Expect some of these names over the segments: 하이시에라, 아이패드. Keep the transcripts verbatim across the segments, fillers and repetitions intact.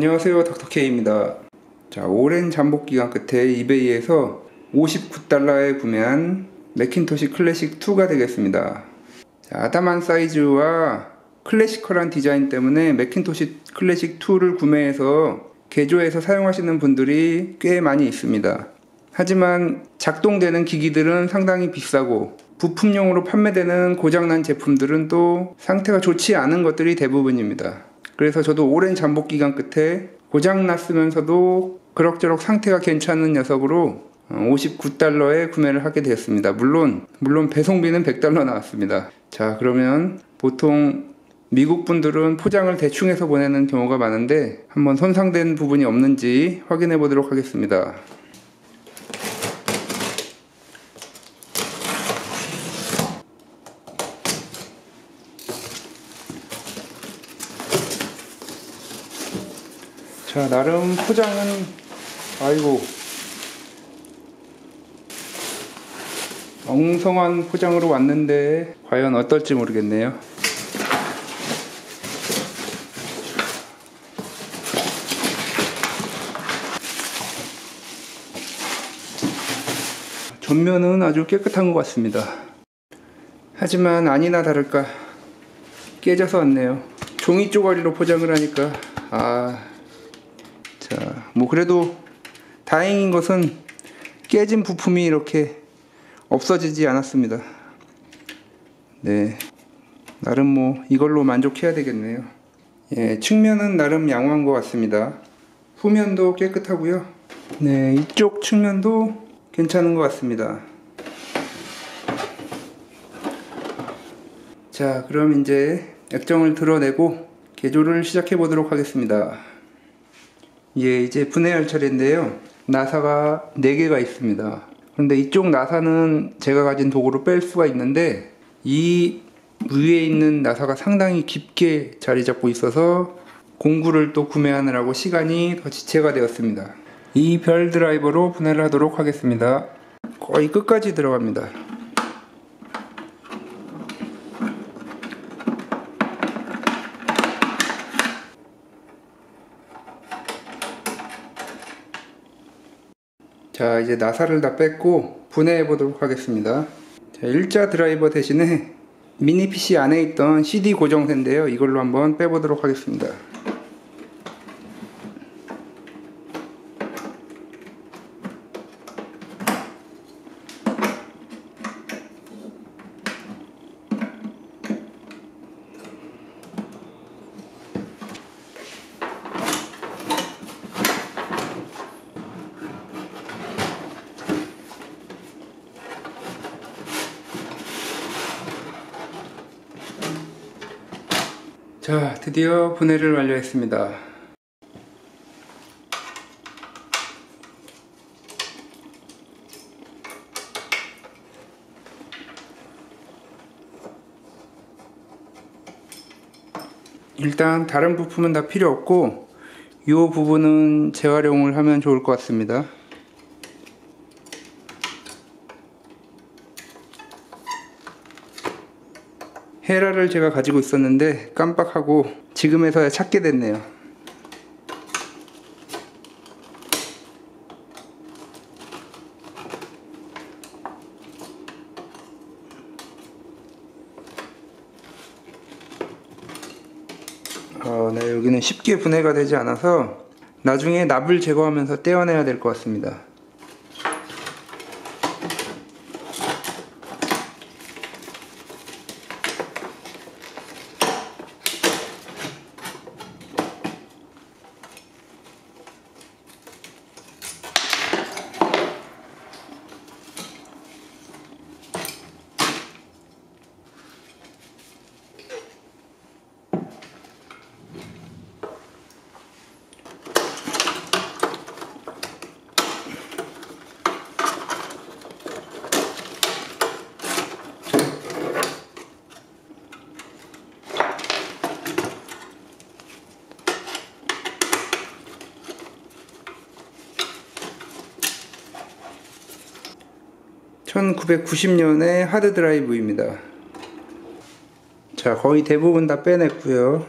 안녕하세요, 닥터 K입니다. 자, 오랜 잠복 기간 끝에 이베이에서 오십구 달러에 구매한 매킨토시 클래식 이가 되겠습니다. 자, 아담한 사이즈와 클래시컬한 디자인 때문에 매킨토시 클래식 이를 구매해서 개조해서 사용하시는 분들이 꽤 많이 있습니다. 하지만 작동되는 기기들은 상당히 비싸고 부품용으로 판매되는 고장난 제품들은 또 상태가 좋지 않은 것들이 대부분입니다. 그래서 저도 오랜 잠복 기간 끝에 고장났으면서도 그럭저럭 상태가 괜찮은 녀석으로 오십구 달러에 구매를 하게 되었습니다. 물론 물론 배송비는 백 달러 나왔습니다. 자, 그러면 보통 미국 분들은 포장을 대충 해서 보내는 경우가 많은데 한번 손상된 부분이 없는지 확인해 보도록 하겠습니다. 자, 나름 포장은, 아이고, 엉성한 포장으로 왔는데 과연 어떨지 모르겠네요. 전면은 아주 깨끗한 것 같습니다. 하지만 아니나 다를까 깨져서 왔네요. 종이 쪼가리로 포장을 하니까, 아... 자, 뭐 그래도 다행인 것은 깨진 부품이 이렇게 없어지지 않았습니다. 네, 나름 뭐 이걸로 만족해야 되겠네요. 예, 측면은 나름 양호한 것 같습니다. 후면도 깨끗하고요. 네, 이쪽 측면도 괜찮은 것 같습니다. 자, 그럼 이제 액정을 드러내고 개조를 시작해 보도록 하겠습니다. 예, 이제 분해할 차례인데요. 나사가 네 개가 있습니다. 그런데 이쪽 나사는 제가 가진 도구로 뺄 수가 있는데 이 위에 있는 나사가 상당히 깊게 자리 잡고 있어서 공구를 또 구매하느라고 시간이 더 지체가 되었습니다. 이 별 드라이버로 분해를 하도록 하겠습니다. 거의 끝까지 들어갑니다. 자, 이제 나사를 다 뺐고 분해해 보도록 하겠습니다. 자, 일자 드라이버 대신에 미니 피씨 안에 있던 씨디 고정세인데요, 이걸로 한번 빼보도록 하겠습니다. 자, 드디어 분해를 완료했습니다. 일단 다른 부품은 다 필요 없고 이 부분은 재활용을 하면 좋을 것 같습니다. 헤라를 제가 가지고 있었는데 깜빡하고 지금에서야 찾게 됐네요. 어, 네, 여기는 쉽게 분해가 되지 않아서 나중에 납을 제거하면서 떼어내야 될 것 같습니다. 천구백구십 년의 하드드라이브입니다. 자, 거의 대부분 다 빼냈고요.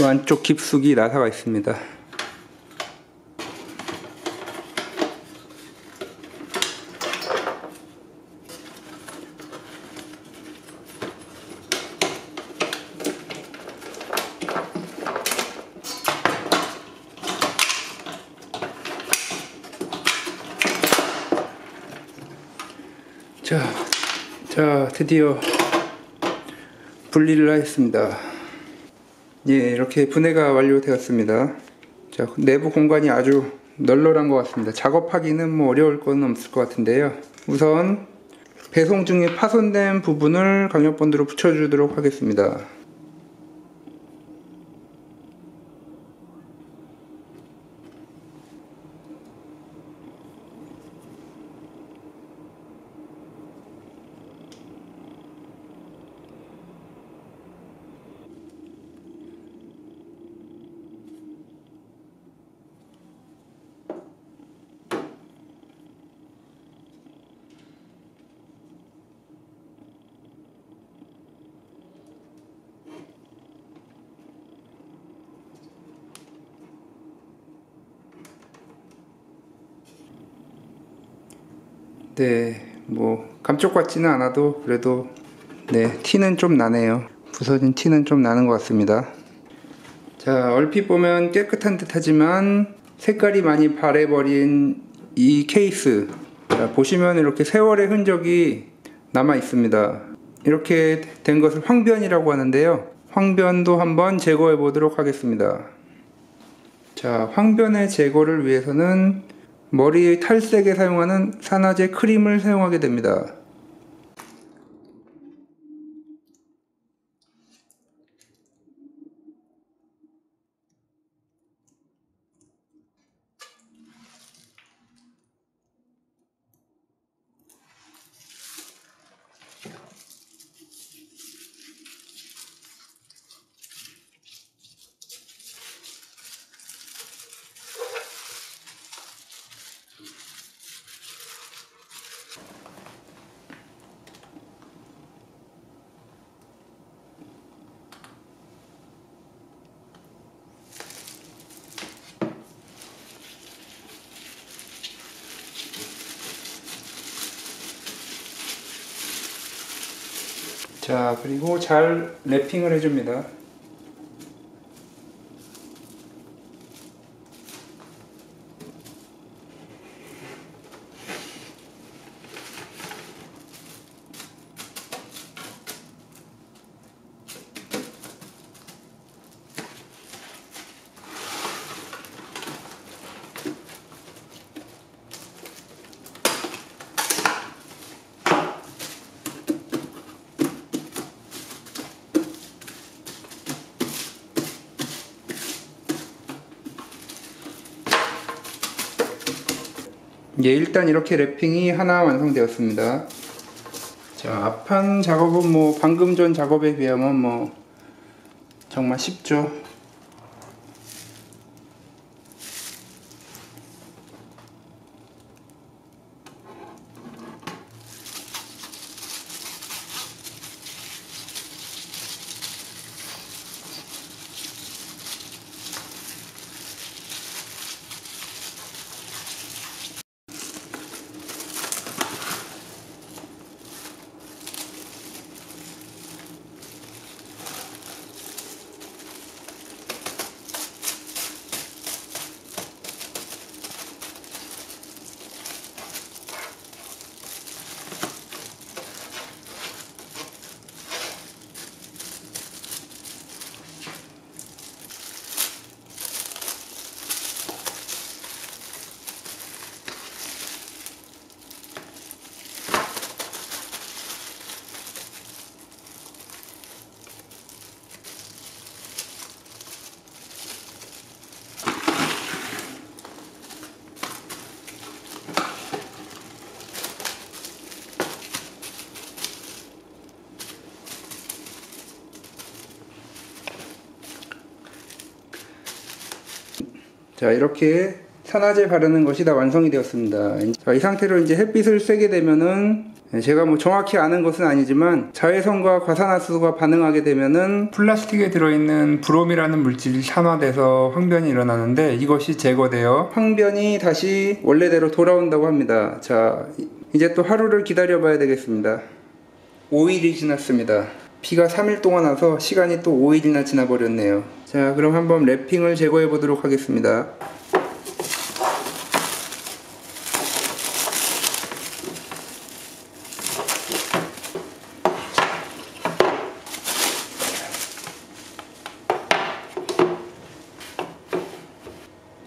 또 안쪽 깊숙이 나사가 있습니다. 자, 자, 드디어 분리를 하였습니다. 예, 이렇게 분해가 완료되었습니다. 자, 내부 공간이 아주 널널한 것 같습니다. 작업하기는 뭐 어려울 건 없을 것 같은데요. 우선 배송 중에 파손된 부분을 강력본드로 붙여주도록 하겠습니다. 네, 뭐 감쪽 같지는 않아도 그래도 네, 티는 좀 나네요. 부서진 티는 좀 나는 것 같습니다. 자, 얼핏 보면 깨끗한 듯 하지만 색깔이 많이 바래버린 이 케이스, 자, 보시면 이렇게 세월의 흔적이 남아 있습니다. 이렇게 된 것을 황변이라고 하는데요, 황변도 한번 제거해 보도록 하겠습니다. 자, 황변의 제거를 위해서는 머리의 탈색에 사용하는 산화제 크림을 사용하게 됩니다. 자, 그리고 잘 랩핑을 해줍니다. 예, 일단 이렇게 랩핑이 하나 완성되었습니다. 자, 앞판 작업은 뭐 방금 전 작업에 비하면 뭐 정말 쉽죠. 자, 이렇게 산화제 바르는 것이 다 완성이 되었습니다. 자, 이 상태로 이제 햇빛을 쐬게 되면은 제가 뭐 정확히 아는 것은 아니지만 자외선과 과산화수소가 반응하게 되면은 플라스틱에 들어있는 브롬이라는 물질이 산화돼서 황변이 일어나는데, 이것이 제거되어 황변이 다시 원래대로 돌아온다고 합니다. 자, 이제 또 하루를 기다려 봐야 되겠습니다. 오 일이 지났습니다. 비가 삼 일 동안 와서 시간이 또 오 일이나 지나버렸네요. 자, 그럼 한번 랩핑을 제거해 보도록 하겠습니다.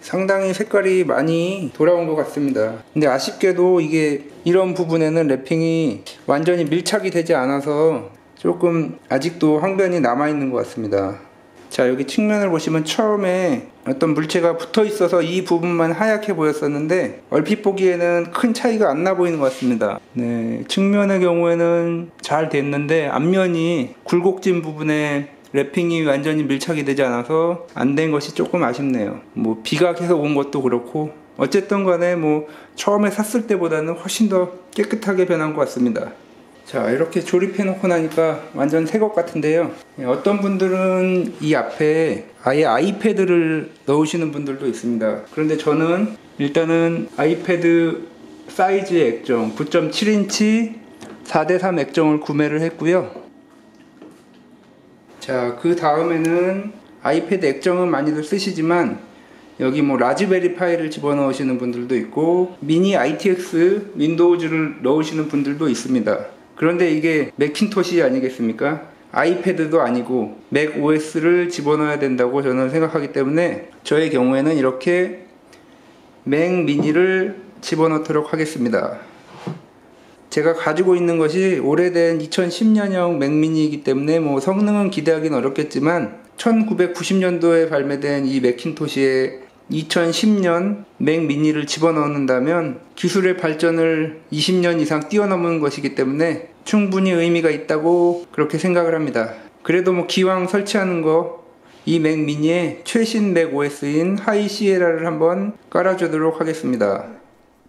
상당히 색깔이 많이 돌아온 것 같습니다. 근데 아쉽게도 이게 이런 부분에는 랩핑이 완전히 밀착이 되지 않아서 조금 아직도 황변이 남아있는 것 같습니다. 자, 여기 측면을 보시면 처음에 어떤 물체가 붙어 있어서 이 부분만 하얗게 보였었는데 얼핏 보기에는 큰 차이가 안 나 보이는 것 같습니다. 네, 측면의 경우에는 잘 됐는데 앞면이 굴곡진 부분에 랩핑이 완전히 밀착이 되지 않아서 안 된 것이 조금 아쉽네요. 뭐 비가 계속 온 것도 그렇고 어쨌든 간에 뭐 처음에 샀을 때보다는 훨씬 더 깨끗하게 변한 것 같습니다. 자, 이렇게 조립해 놓고 나니까 완전 새 것 같은데요. 어떤 분들은 이 앞에 아예 아이패드를 넣으시는 분들도 있습니다. 그런데 저는 일단은 아이패드 사이즈의 액정 구 점 칠 인치 사 대 삼 액정을 구매를 했고요. 자, 그 다음에는 아이패드 액정은 많이들 쓰시지만 여기 뭐 라즈베리 파이를 집어넣으시는 분들도 있고 미니 아이 티 엑스 윈도우즈를 넣으시는 분들도 있습니다. 그런데 이게 매킨토시 아니겠습니까? 아이패드도 아니고 맥 오에스를 집어넣어야 된다고 저는 생각하기 때문에 저의 경우에는 이렇게 맥 미니를 집어넣도록 하겠습니다. 제가 가지고 있는 것이 오래된 이천십 년형 맥미니이기 때문에 뭐 성능은 기대하기는 어렵겠지만 천구백구십 년도에 발매된 이 매킨토시의 이천십 년 맥미니를 집어넣는다면 기술의 발전을 이십 년 이상 뛰어넘은 것이기 때문에 충분히 의미가 있다고 그렇게 생각을 합니다. 그래도 뭐 기왕 설치하는 거 이 맥미니에 최신 맥 오에스인 하이시에라를 한번 깔아주도록 하겠습니다.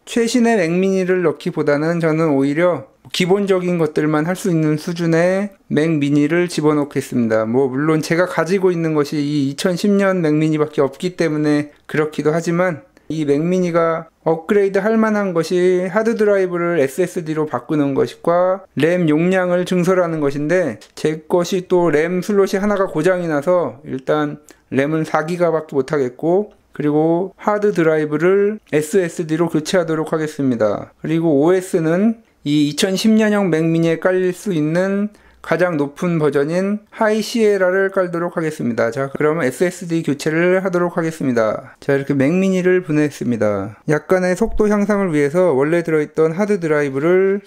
최신의 맥미니를 넣기보다는 저는 오히려 기본적인 것들만 할 수 있는 수준의 맥미니를 집어넣겠습니다. 뭐 물론 제가 가지고 있는 것이 이 이천십 년 맥미니밖에 없기 때문에 그렇기도 하지만 이 맥미니가 업그레이드 할 만한 것이 하드드라이브를 에스 에스 디로 바꾸는 것과 램 용량을 증설하는 것인데, 제 것이 또 램 슬롯이 하나가 고장이 나서 일단 램은 사 기가바이트밖에 못하겠고, 그리고 하드드라이브를 에스 에스 디로 교체하도록 하겠습니다. 그리고 오에스는 이 이천십 년형 맥미니에 깔릴 수 있는 가장 높은 버전인 하이시에라를 깔도록 하겠습니다. 자, 그러면 에스 에스 디 교체를 하도록 하겠습니다. 자, 이렇게 맥미니를 분해했습니다. 약간의 속도 향상을 위해서 원래 들어있던 하드드라이브를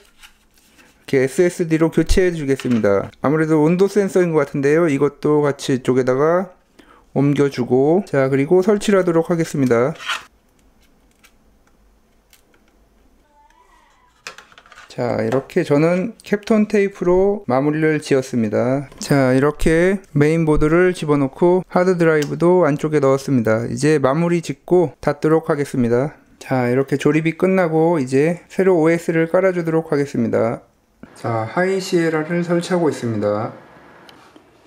이렇게 에스 에스 디로 교체해 주겠습니다. 아무래도 온도 센서인 것 같은데요. 이것도 같이 이쪽에다가 옮겨주고, 자, 그리고 설치를 하도록 하겠습니다. 자, 이렇게 저는 캡톤 테이프로 마무리를 지었습니다. 자, 이렇게 메인보드를 집어넣고 하드드라이브도 안쪽에 넣었습니다. 이제 마무리 짓고 닫도록 하겠습니다. 자, 이렇게 조립이 끝나고 이제 새로 오에스를 깔아주도록 하겠습니다. 자, 하이시에라를 설치하고 있습니다.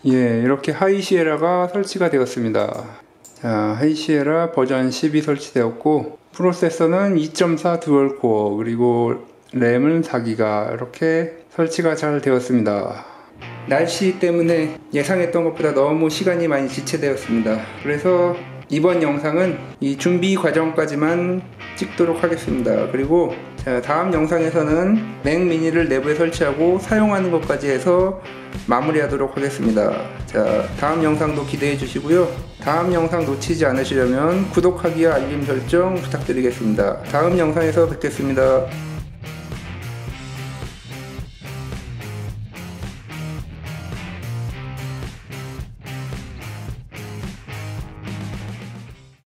예, 이렇게 하이시에라가 설치가 되었습니다. 자, 하이시에라 버전 십이 설치되었고 프로세서는 이 점 사 듀얼코어, 그리고 램은 사 기가 이렇게 설치가 잘 되었습니다. 날씨 때문에 예상했던 것보다 너무 시간이 많이 지체되었습니다. 그래서 이번 영상은 이 준비 과정까지만 찍도록 하겠습니다. 그리고 자, 다음 영상에서는 맥 미니를 내부에 설치하고 사용하는 것까지 해서 마무리하도록 하겠습니다. 자, 다음 영상도 기대해 주시고요. 다음 영상 놓치지 않으시려면 구독하기와 알림 설정 부탁드리겠습니다. 다음 영상에서 뵙겠습니다.